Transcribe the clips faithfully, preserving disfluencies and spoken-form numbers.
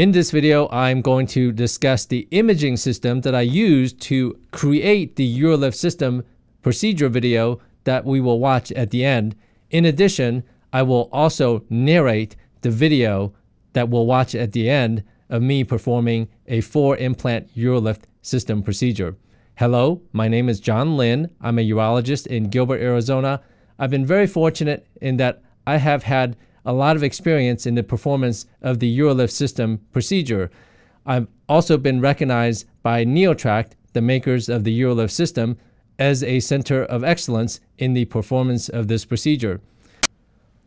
In this video, I'm going to discuss the imaging system that I used to create the UroLift system procedure video that we will watch at the end. In addition, I will also narrate the video that we'll watch at the end of me performing a four implant UroLift system procedure. Hello, my name is John Lin. I'm a urologist in Gilbert, Arizona. I've been very fortunate in that I have had a lot of experience in the performance of the UroLift system procedure. I've also been recognized by Neotract, the makers of the UroLift system, as a center of excellence in the performance of this procedure.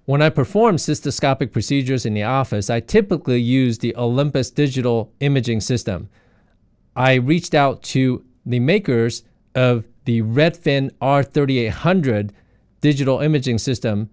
When I perform cystoscopic procedures in the office, I typically use the Olympus digital imaging system. I reached out to the makers of the Redfin R thirty-eight hundred digital imaging system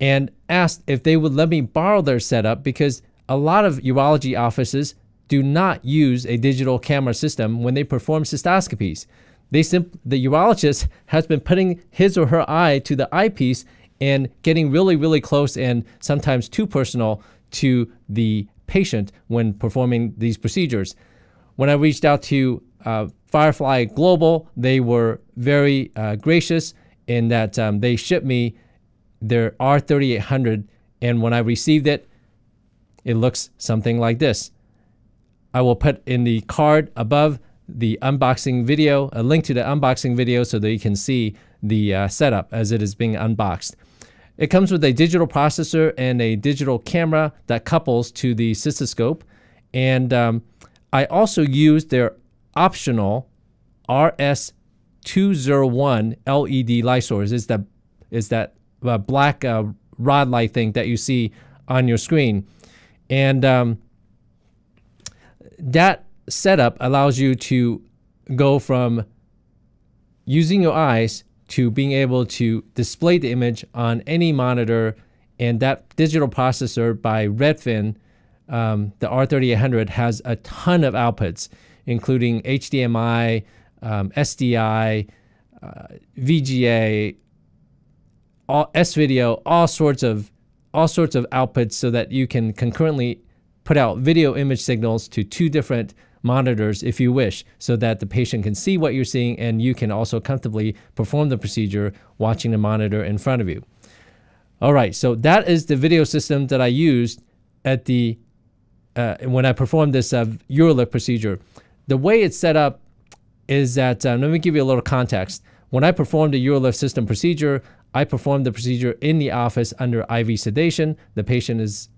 and asked if they would let me borrow their setup, because a lot of urology offices do not use a digital camera system when they perform cystoscopies. They simp the urologist has been putting his or her eye to the eyepiece and getting really, really close and sometimes too personal to the patient when performing these procedures. When I reached out to uh, Firefly Global, they were very uh, gracious in that um, they shipped me their R thirty-eight hundred, and when I received it, it looks something like this. I will put in the card above the unboxing video a link to the unboxing video so that you can see the uh, setup as it is being unboxed. It comes with a digital processor and a digital camera that couples to the cystoscope, and um, I also used their optional R S two oh one L E D light source. It's that, it's that a black uh, rod light thing that you see on your screen. And um, that setup allows you to go from using your eyes to being able to display the image on any monitor. And that digital processor by Redfin, um, the R thirty-eight hundred, has a ton of outputs, including H D M I, um, S D I, uh, V G A, all S-video, all sorts of all sorts of outputs, so that you can concurrently put out video image signals to two different monitors if you wish, so that the patient can see what you're seeing and you can also comfortably perform the procedure watching the monitor in front of you. All right, so that is the video system that I used at the uh, when I performed this uh, UroLift procedure. The way it's set up is that um, let me give you a little context. When I performed the UroLift system procedure, I performed the procedure in the office under I V sedation. The patient is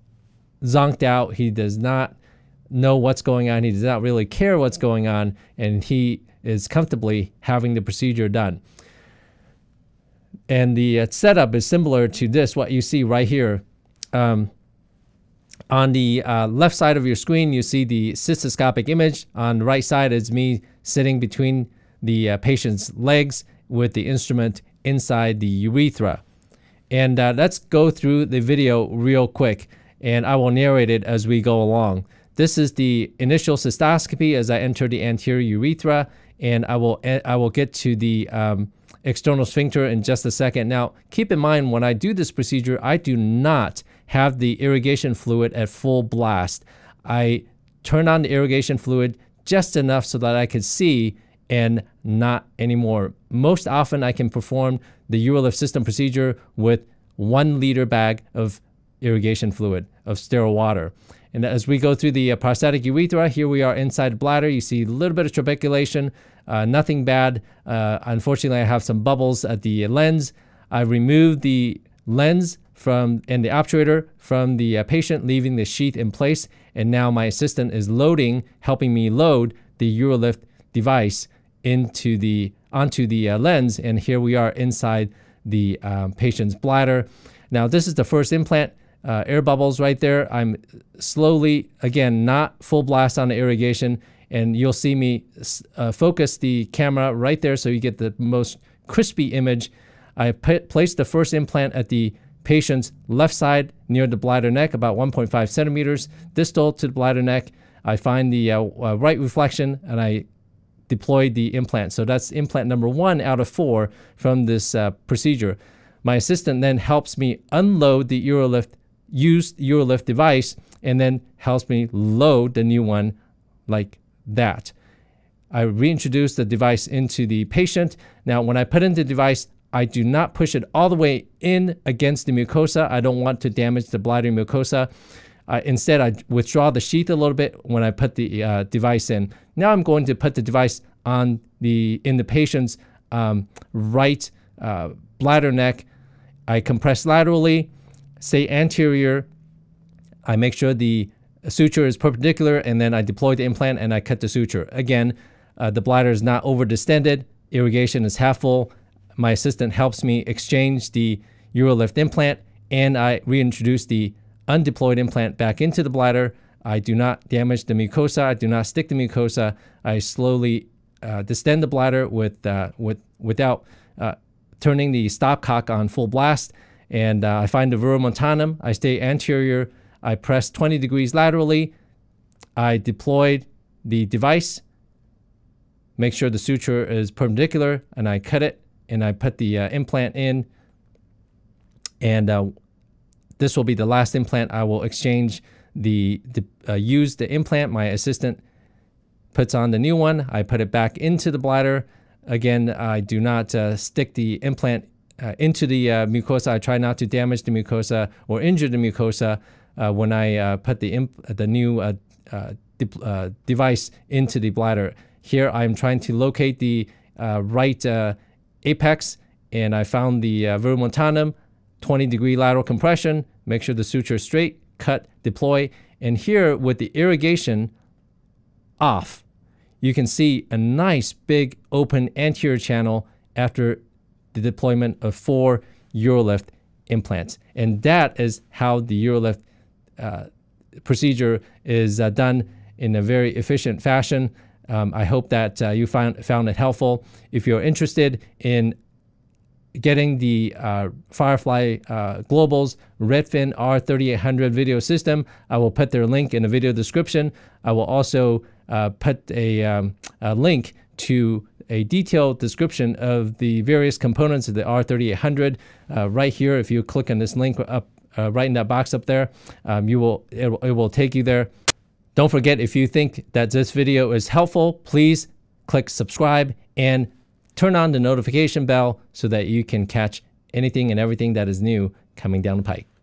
zonked out. He does not know what's going on. He does not really care what's going on, and he is comfortably having the procedure done. And the uh, setup is similar to this, what you see right here. Um, on the uh, left side of your screen, you see the cystoscopic image. On the right side is me sitting between the uh, patient's legs with the instrument inside the urethra. And uh, let's go through the video real quick, and I will narrate it as we go along. This is the initial cystoscopy as I enter the anterior urethra, and I will I will get to the um, external sphincter in just a second. Now, keep in mind, when I do this procedure, I do not have the irrigation fluid at full blast. I turn on the irrigation fluid just enough so that I could see and not anymore. Most often I can perform the UroLift system procedure with one liter bag of irrigation fluid, of sterile water. And as we go through the uh, prostatic urethra, here we are inside bladder. You see a little bit of trabeculation, uh, nothing bad. Uh, unfortunately, I have some bubbles at the lens. I remove the lens from and the obturator from the uh, patient, leaving the sheath in place. And now my assistant is loading, helping me load the UroLift device into the onto the uh, lens, and here we are inside the um, patient's bladder. Now, this is the first implant, uh, air bubbles right there. I'm slowly, again, not full blast on the irrigation, and you'll see me uh, focus the camera right there so you get the most crispy image. I placed the first implant at the patient's left side near the bladder neck, about one point five centimeters distal to the bladder neck. I find the uh, uh, right reflection, and I deployed the implant. So that's implant number one out of four from this uh, procedure. My assistant then helps me unload the UroLift used UroLift device and then helps me load the new one like that. I reintroduce the device into the patient. Now, when I put in the device, I do not push it all the way in against the mucosa. I don't want to damage the bladder mucosa. Uh, instead, I withdraw the sheath a little bit when I put the uh, device in. Now I'm going to put the device on the in the patient's um, right uh, bladder neck. I compress laterally, say anterior. I make sure the suture is perpendicular, and then I deploy the implant and I cut the suture. Again, uh, the bladder is not over-distended. Irrigation is half full. My assistant helps me exchange the UroLift implant, and I reintroduce the undeployed implant back into the bladder. I do not damage the mucosa. I do not stick the mucosa. I slowly uh, distend the bladder with, uh, with, without uh, turning the stopcock on full blast. And uh, I find the verumontanum. I stay anterior. I press twenty degrees laterally. I deployed the device. Make sure the suture is perpendicular, and I cut it. And I put the uh, implant in, and uh, this will be the last implant I will exchange. The, the uh, use the implant. My assistant puts on the new one. I put it back into the bladder. Again, I do not uh, stick the implant uh, into the uh, mucosa. I try not to damage the mucosa or injure the mucosa uh, when I uh, put the imp the new uh, uh, de uh, device into the bladder. Here, I'm trying to locate the uh, right Uh, apex, and I found the uh, verumontanum, twenty degree lateral compression, make sure the suture is straight, cut, deploy. And here with the irrigation off, you can see a nice big open anterior channel after the deployment of four UroLift implants. And that is how the UroLift uh, procedure is uh, done in a very efficient fashion. Um, I hope that uh, you found, found it helpful. If you're interested in getting the uh, Firefly uh, Global's Redfin R thirty-eight hundred video system, I will put their link in the video description. I will also uh, put a, um, a link to a detailed description of the various components of the R thirty-eight hundred uh, right here. If you click on this link up uh, right in that box up there, um, you will it, it will take you there. Don't forget, if you think that this video is helpful, please click subscribe and turn on the notification bell so that you can catch anything and everything that is new coming down the pike.